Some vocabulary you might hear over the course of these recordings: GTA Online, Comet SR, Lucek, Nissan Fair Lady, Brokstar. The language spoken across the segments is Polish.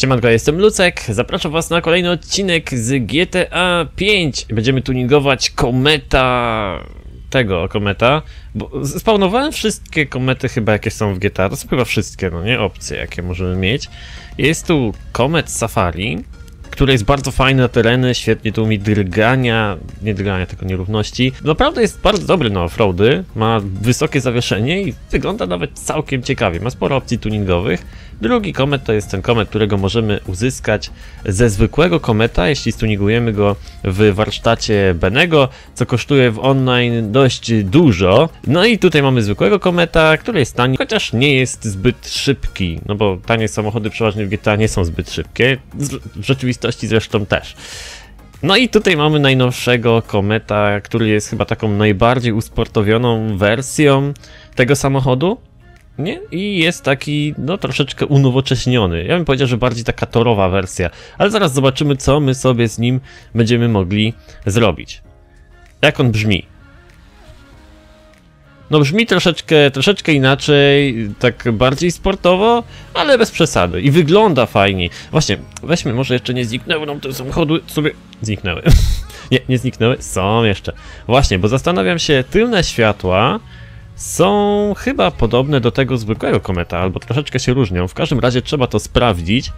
Siemanko, jestem Lucek, zapraszam was na kolejny odcinek z GTA 5. Będziemy tuningować kometa... tego kometa, bo spawnowałem wszystkie komety chyba jakie są w GTA, to są chyba wszystkie, no nie, opcje jakie możemy mieć. Jest tu Comet Safari, który jest bardzo fajny na tereny, świetnie tu mi drgania, nie drgania, tylko nierówności. Naprawdę jest bardzo dobry na offroady, ma wysokie zawieszenie i wygląda nawet całkiem ciekawie, ma sporo opcji tuningowych. Drugi komet to jest ten komet, którego możemy uzyskać ze zwykłego kometa, jeśli stuningujemy go w warsztacie Bennego, co kosztuje w online dość dużo. No i tutaj mamy zwykłego kometa, który jest tani, chociaż nie jest zbyt szybki, no bo tanie samochody przeważnie w GTA nie są zbyt szybkie, w rzeczywistości zresztą też. No i tutaj mamy najnowszego kometa, który jest chyba taką najbardziej usportowioną wersją tego samochodu. Nie? I jest taki, no troszeczkę unowocześniony. Ja bym powiedział, że bardziej taka torowa wersja. Ale zaraz zobaczymy, co my sobie z nim będziemy mogli zrobić. Jak on brzmi? No brzmi troszeczkę inaczej, tak bardziej sportowo, ale bez przesady. I wygląda fajnie. Właśnie, weźmy, może jeszcze nie zniknęły nam te samochody, sobie... Zniknęły. nie zniknęły, są jeszcze. Właśnie, bo zastanawiam się, tylne światła... są chyba podobne do tego zwykłego kometa, albo troszeczkę się różnią. W każdym razie trzeba to sprawdzić.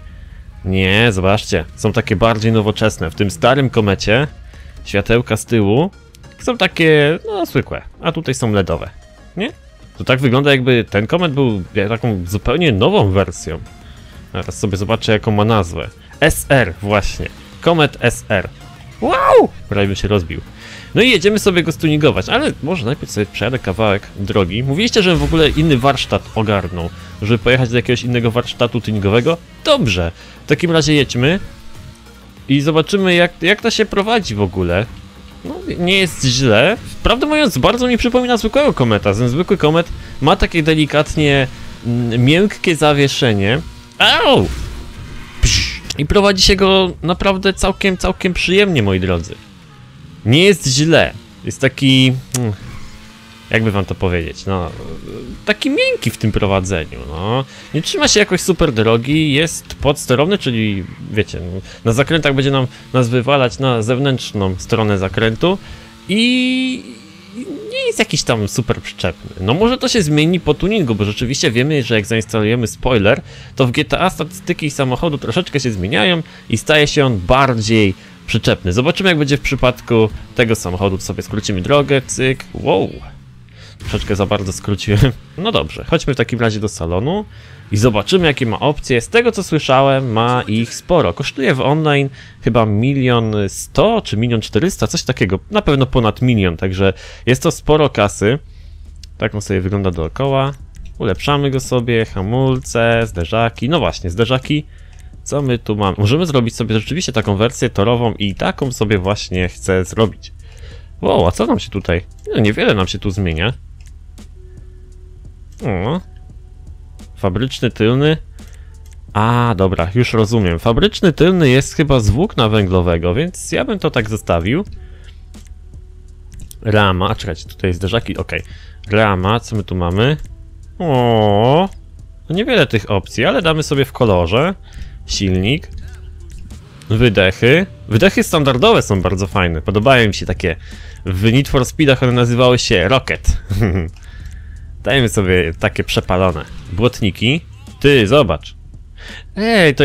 Nie, zobaczcie, są takie bardziej nowoczesne. W tym starym komecie światełka z tyłu są takie, no, zwykłe, a tutaj są LEDowe. Nie? To tak wygląda, jakby ten komet był taką zupełnie nową wersją. Teraz sobie zobaczę, jaką ma nazwę. SR właśnie. Comet SR. Wow! Prawie bym się rozbił. No i jedziemy sobie go stuningować, ale może najpierw sobie przejadę kawałek drogi. Mówiliście, że w ogóle inny warsztat ogarnął, żeby pojechać do jakiegoś innego warsztatu tuningowego? Dobrze, w takim razie jedźmy i zobaczymy jak to się prowadzi w ogóle. No, nie jest źle. Prawdę mówiąc, bardzo mi przypomina zwykłego kometa. Ten zwykły komet ma takie delikatnie miękkie zawieszenie. Au! I prowadzi się go naprawdę całkiem przyjemnie, moi drodzy. Nie jest źle, jest taki, jakby wam to powiedzieć, no, taki miękki w tym prowadzeniu, no. Nie trzyma się jakoś super drogi, jest podsterowny, czyli wiecie, na zakrętach będzie nas wywalać na zewnętrzną stronę zakrętu i nie jest jakiś tam super przyczepny. No może to się zmieni po tuningu, bo rzeczywiście wiemy, że jak zainstalujemy spoiler, to w GTA statystyki samochodu troszeczkę się zmieniają i staje się on bardziej przyczepny. Zobaczymy jak będzie w przypadku tego samochodu. Sobie skrócimy drogę, cyk, wow. Troszeczkę za bardzo skróciłem. No dobrze, chodźmy w takim razie do salonu i zobaczymy jakie ma opcje. Z tego co słyszałem ma ich sporo. Kosztuje w online chyba 1 100 000 czy 1 400 000, coś takiego. Na pewno ponad 1 000 000, także jest to sporo kasy. Tak on sobie wygląda dookoła. Ulepszamy go sobie, hamulce, zderzaki, no właśnie, zderzaki. Co my tu mamy? Możemy zrobić sobie rzeczywiście taką wersję torową i taką sobie właśnie chcę zrobić. Wow, a co nam się tutaj? No, niewiele nam się tu zmienia. O. Fabryczny tylny. A, dobra, już rozumiem. Fabryczny tylny jest chyba z włókna węglowego, więc ja bym to tak zostawił. Rama, czekajcie, tutaj jest zderzaki, ok. Rama, co my tu mamy? O, no niewiele tych opcji, ale damy sobie w kolorze. Silnik, wydechy standardowe są bardzo fajne, podobają mi się takie, w Need for Speedach one nazywały się Rocket. Dajmy sobie takie przepalone błotniki, ty zobacz, ej to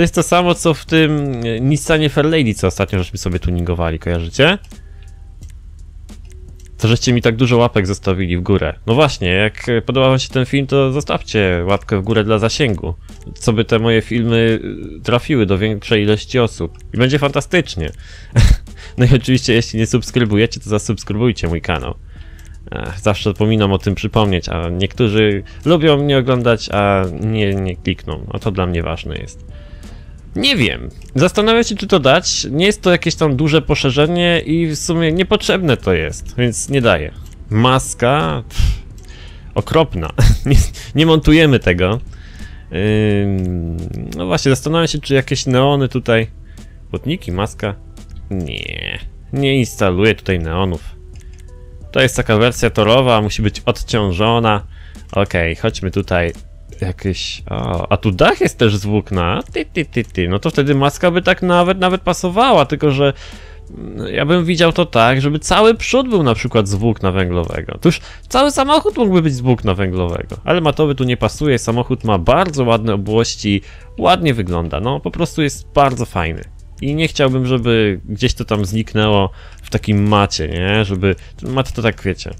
jest to samo co w tym Nissanie Fair Lady, co ostatnio żeśmy sobie tuningowali, kojarzycie? To żeście mi tak dużo łapek zostawili w górę. No właśnie, jak podobał wam się ten film, to zostawcie łapkę w górę dla zasięgu. Co by te moje filmy trafiły do większej ilości osób. I będzie fantastycznie. No i oczywiście, jeśli nie subskrybujecie, to zasubskrybujcie mój kanał. Zawsze zapominam o tym przypomnieć, a niektórzy lubią mnie oglądać, a nie klikną. A to dla mnie ważne jest. Nie wiem, zastanawiam się czy to dać, nie jest to jakieś tam duże poszerzenie i w sumie niepotrzebne to jest, więc nie daję. Maska, pff, okropna, nie montujemy tego. No właśnie, zastanawiam się czy jakieś neony tutaj, błotniki, maska, nie instaluję tutaj neonów. To jest taka wersja torowa, musi być odciążona, okej, chodźmy tutaj jakieś... A tu dach jest też z włókna. No to wtedy maska by tak nawet pasowała, tylko że... Ja bym widział to tak, żeby cały przód był na przykład z włókna węglowego. Tuż cały samochód mógłby być z włókna węglowego, ale matowy tu nie pasuje, samochód ma bardzo ładne obłości, ładnie wygląda, no po prostu jest bardzo fajny. I nie chciałbym, żeby gdzieś to tam zniknęło w takim macie, nie? Żeby mat to tak, wiecie,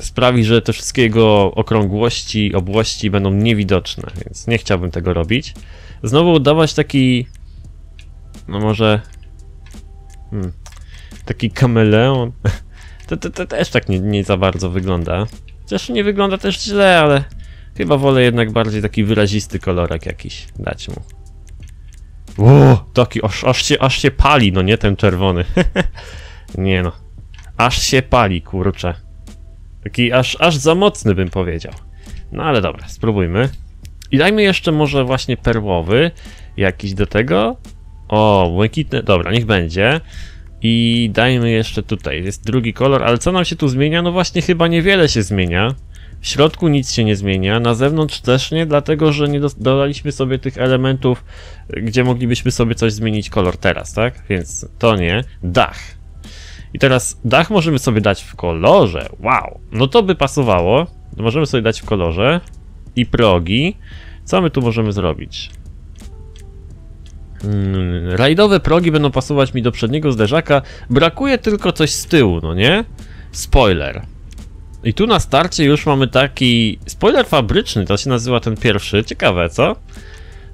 sprawi, że te wszystkie jego okrągłości, obłości będą niewidoczne, więc nie chciałbym tego robić. Znowu dawać taki, no może... taki kameleon. To też tak nie za bardzo wygląda. Chociaż nie wygląda też źle, ale chyba wolę jednak bardziej taki wyrazisty kolorek jakiś dać mu. Ło, taki aż się pali, no nie, ten czerwony. Nie no, aż się pali, kurczę. Taki aż za mocny bym powiedział. No ale dobra, spróbujmy. I dajmy jeszcze może właśnie perłowy jakiś do tego. O, błękitne, dobra, niech będzie. I dajmy jeszcze tutaj, jest drugi kolor, ale co nam się tu zmienia? No właśnie chyba niewiele się zmienia. W środku nic się nie zmienia, na zewnątrz też nie, dlatego że nie dodaliśmy sobie tych elementów, gdzie moglibyśmy sobie coś zmienić kolor teraz, tak? Więc to nie. Dach. I teraz dach możemy sobie dać w kolorze, wow! No to by pasowało, możemy sobie dać w kolorze. I progi. Co my tu możemy zrobić? Rajdowe progi będą pasować mi do przedniego zderzaka. Brakuje tylko coś z tyłu, no nie? Spoiler. I tu na starcie już mamy taki... Spoiler fabryczny, to się nazywa ten pierwszy. Ciekawe, co?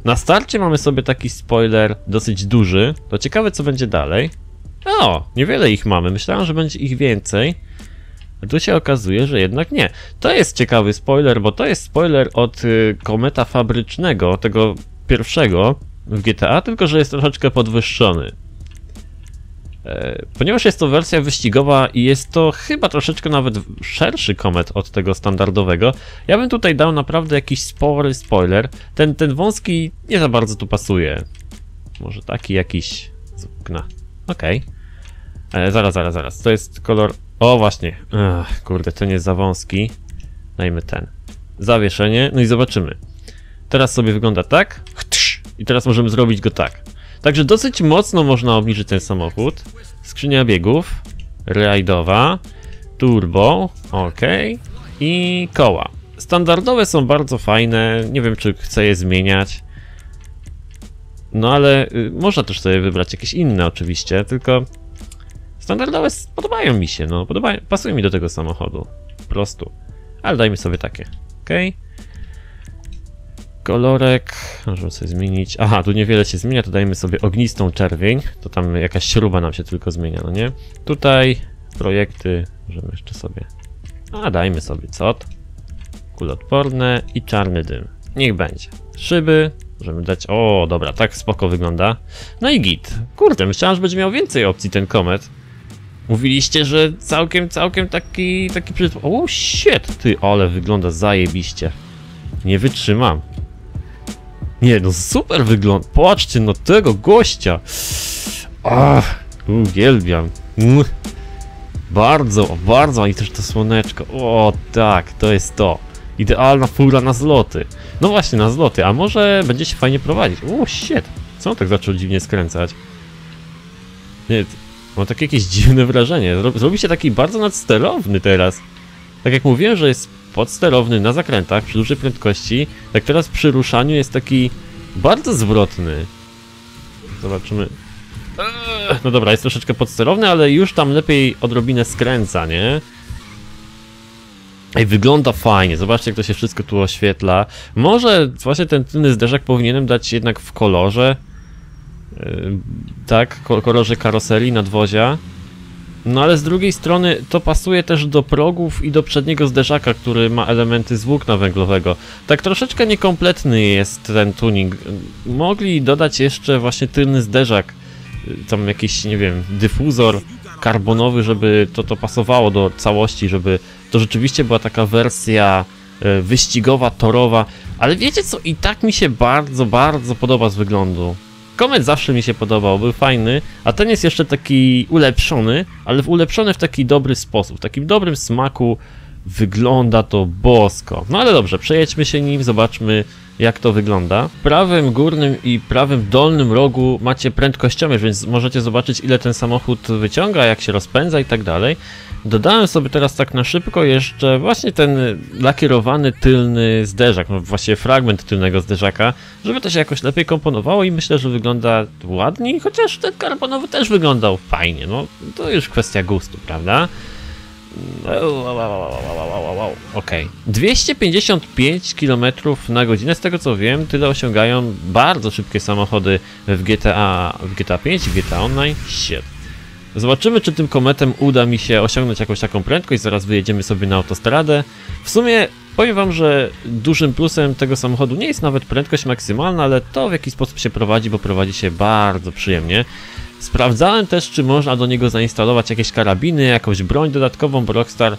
Na starcie mamy sobie taki spoiler dosyć duży. To ciekawe, co będzie dalej. O, niewiele ich mamy. Myślałem, że będzie ich więcej. A tu się okazuje, że jednak nie. To jest ciekawy spoiler, bo to jest spoiler od kometa fabrycznego, tego pierwszego. W GTA, tylko że jest troszeczkę podwyższony. Ponieważ jest to wersja wyścigowa i jest to chyba troszeczkę nawet szerszy komet od tego standardowego, ja bym tutaj dał naprawdę jakiś spory spoiler. Ten wąski nie za bardzo tu pasuje. Może taki jakiś z okna. Okej. Zaraz. To jest kolor... O, właśnie. Ach, kurde, ten jest za wąski. Dajmy ten. Zawieszenie. No i zobaczymy. Teraz sobie wygląda tak. I teraz możemy zrobić go tak. Także dosyć mocno można obniżyć ten samochód. Skrzynia biegów. Rajdowa. Turbo. Ok. I koła. Standardowe są bardzo fajne. Nie wiem, czy chcę je zmieniać. No ale można też sobie wybrać jakieś inne oczywiście. Tylko standardowe podobają mi się. No, pasują mi do tego samochodu. Po prostu. Ale dajmy sobie takie. Ok. Kolorek, możemy sobie zmienić. Aha, tu niewiele się zmienia, to dajmy sobie ognistą czerwień. To tam jakaś śruba nam się tylko zmienia, no nie? Tutaj projekty, możemy jeszcze sobie... A, dajmy sobie cot. Kuloodporne i czarny dym. Niech będzie. Szyby, możemy dać... O, dobra, tak spoko wygląda. No i git. Kurde, myślałem, że będzie miał więcej opcji ten komet. Mówiliście, że całkiem taki... O, shit, ty, ale wygląda zajebiście. Nie wytrzymam. Nie, no super wygląd. Patrzcie na tego gościa. Ach, uwielbiam. Bardzo, i też to słoneczko. O tak, to jest to. Idealna fura na zloty. No właśnie, na zloty, a może będzie się fajnie prowadzić. O, shit. Co on tak zaczął dziwnie skręcać? Nie, mam takie jakieś dziwne wrażenie. Zrobi się taki bardzo nadsterowny teraz. Tak jak mówiłem, że jest podsterowny na zakrętach przy dużej prędkości, tak teraz przy ruszaniu jest taki bardzo zwrotny. Zobaczymy. No dobra, jest troszeczkę podsterowny, ale już tam lepiej odrobinę skręca, nie? Ej, wygląda fajnie, zobaczcie, jak to się wszystko tu oświetla. Może właśnie ten tylny zderzak powinienem dać jednak w kolorze, tak, kolorze karoserii, nadwozia. No ale z drugiej strony to pasuje też do progów i do przedniego zderzaka, który ma elementy z włókna węglowego. Tak troszeczkę niekompletny jest ten tuning. Mogli dodać jeszcze właśnie tylny zderzak, tam jakiś, nie wiem, dyfuzor karbonowy, żeby to pasowało do całości, żeby to rzeczywiście była taka wersja wyścigowa, torowa. Ale wiecie co, i tak mi się bardzo podoba z wyglądu. Komet zawsze mi się podobał, był fajny, a ten jest jeszcze taki ulepszony, ale ulepszony w taki dobry sposób, w takim dobrym smaku Wygląda to bosko. No ale dobrze, przejedźmy się nim, zobaczmy jak to wygląda. W prawym górnym i prawym dolnym rogu macie prędkościomierz, więc możecie zobaczyć ile ten samochód wyciąga, jak się rozpędza i tak dalej. Dodałem sobie teraz tak na szybko jeszcze właśnie ten lakierowany tylny zderzak, no właściwie fragment tylnego zderzaka, żeby to się jakoś lepiej komponowało i myślę, że wygląda ładniej, chociaż ten karbonowy też wyglądał fajnie, no to już kwestia gustu, prawda? Okej. 255 km na godzinę, z tego co wiem, tyle osiągają bardzo szybkie samochody w GTA 5 i GTA Online. Shit. Zobaczymy, czy tym kometem uda mi się osiągnąć jakąś taką prędkość, zaraz wyjedziemy sobie na autostradę. W sumie powiem wam, że dużym plusem tego samochodu nie jest nawet prędkość maksymalna, ale to w jaki sposób się prowadzi, bo prowadzi się bardzo przyjemnie. Sprawdzałem też, czy można do niego zainstalować jakieś karabiny, jakąś broń dodatkową, bo Brokstar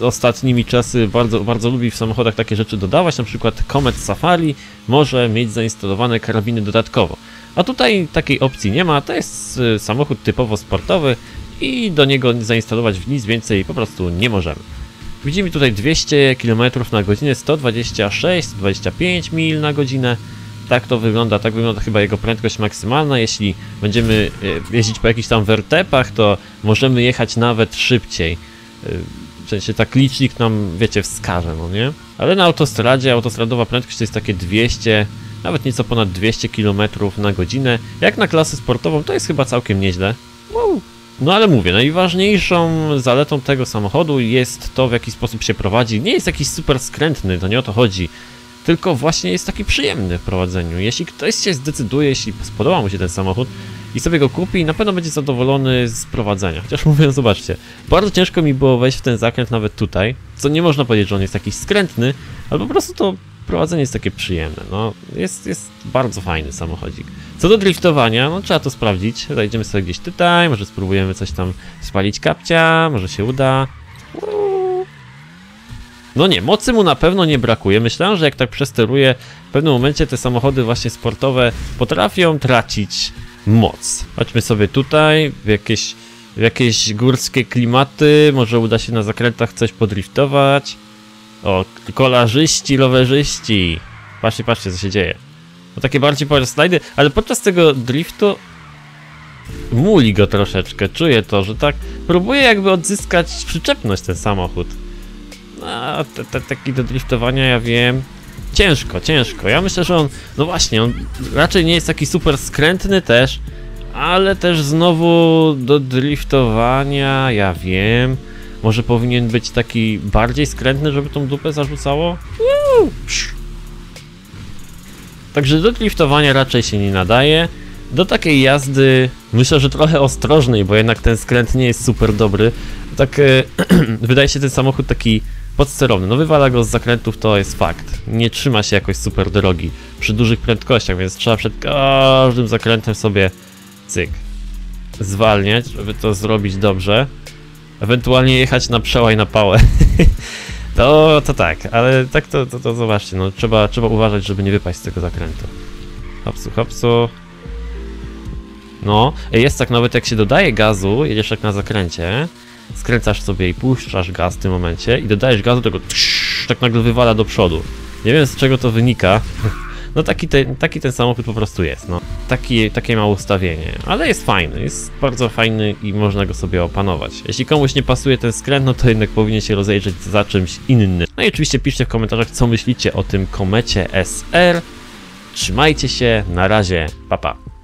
ostatnimi czasy bardzo lubi w samochodach takie rzeczy dodawać, na przykład Comet Safari może mieć zainstalowane karabiny dodatkowo. A tutaj takiej opcji nie ma, to jest samochód typowo sportowy i do niego zainstalować nic więcej po prostu nie możemy. Widzimy tutaj 200 km na godzinę, 126-125 mil na godzinę. Tak wygląda chyba jego prędkość maksymalna. Jeśli będziemy jeździć po jakichś tam wertepach, to możemy jechać nawet szybciej. W sensie tak licznik nam, wiecie, wskaże, no nie? Ale na autostradzie, autostradowa prędkość to jest takie 200, nawet nieco ponad 200 km na godzinę. Jak na klasę sportową to jest chyba całkiem nieźle. Wow. No ale mówię, najważniejszą zaletą tego samochodu jest to, w jaki sposób się prowadzi. Nie jest jakiś super skrętny, to nie o to chodzi. Tylko właśnie jest taki przyjemny w prowadzeniu. Jeśli ktoś się zdecyduje, jeśli spodoba mu się ten samochód i sobie go kupi, na pewno będzie zadowolony z prowadzenia. Chociaż mówię, zobaczcie, bardzo ciężko mi było wejść w ten zakręt nawet tutaj, co nie można powiedzieć, że on jest jakiś skrętny, ale po prostu to prowadzenie jest takie przyjemne. No, jest bardzo fajny samochodzik. Co do driftowania, no trzeba to sprawdzić. Zajdziemy sobie gdzieś tutaj, może spróbujemy coś tam spalić kapcia, może się uda. No nie, mocy mu na pewno nie brakuje. Myślałem, że jak tak przesteruję, w pewnym momencie te samochody właśnie sportowe potrafią tracić moc. Chodźmy sobie tutaj w jakieś górskie klimaty, może uda się na zakrętach coś podriftować. O, kolarzyści, rowerzyści. Patrzcie, patrzcie co się dzieje. No takie bardziej power slajdy, ale podczas tego driftu muli go troszeczkę, czuję to, że tak próbuje jakby odzyskać przyczepność ten samochód. A taki do driftowania, ja wiem, ciężko. Ja myślę, że on, no właśnie, on raczej nie jest taki super skrętny też, ale też znowu do driftowania, ja wiem, może powinien być taki bardziej skrętny, żeby tą dupę zarzucało? Także do driftowania raczej się nie nadaje. Do takiej jazdy myślę, że trochę ostrożnej, bo jednak ten skręt nie jest super dobry. Tak wydaje się ten samochód taki podsterowny, no wywala go z zakrętów, to jest fakt. Nie trzyma się jakoś super drogi przy dużych prędkościach, więc trzeba przed każdym zakrętem sobie cyk zwalniać, żeby to zrobić dobrze. Ewentualnie jechać na przełaj, na pałę. to tak, ale tak to zobaczcie, no trzeba uważać, żeby nie wypaść z tego zakrętu. Hopsu, hopsu. No, jest tak nawet jak się dodaje gazu, jedziesz tak na zakręcie, skręcasz sobie i puszczasz gaz w tym momencie i dodajesz gazu, tego tak nagle wywala do przodu. Nie wiem z czego to wynika. No taki ten samochód po prostu jest, no. Takie ma ustawienie, ale jest fajny, jest bardzo fajny i można go sobie opanować. Jeśli komuś nie pasuje ten skręt, no to jednak powinien się rozejrzeć za czymś innym. No i oczywiście piszcie w komentarzach, co myślicie o tym Komecie SR. Trzymajcie się, na razie, pa pa.